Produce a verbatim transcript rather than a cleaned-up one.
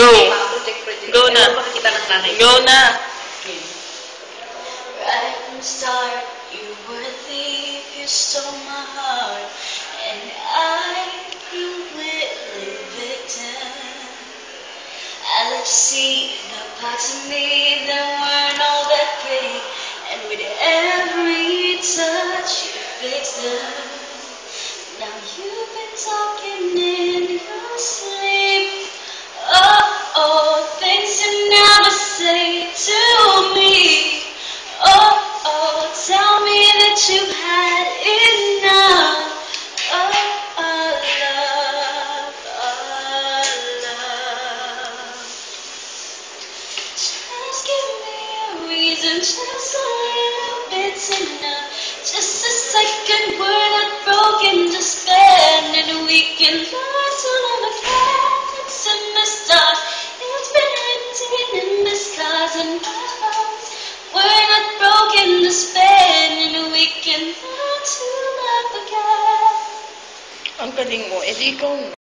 Go. Go na. Go na. Right from the start, you were the thief, you stole my heart, and I, you willingly victim. I let you see the parts of me that weren't all that pretty, and with every touch, you fixed them. Now you've been talking in your sleep. Oh, oh, things you never say to me. Oh, oh, tell me that you've had enough. Oh, oh, love, oh, love. Just give me a reason, just a little bit's enough. Just a second word I've broken despair, and we can learn to love again. It's in the stars, it's been written in the scars and my heart. We're not broken despair, and we can learn to love again. Ang galing mo, edi ikaw.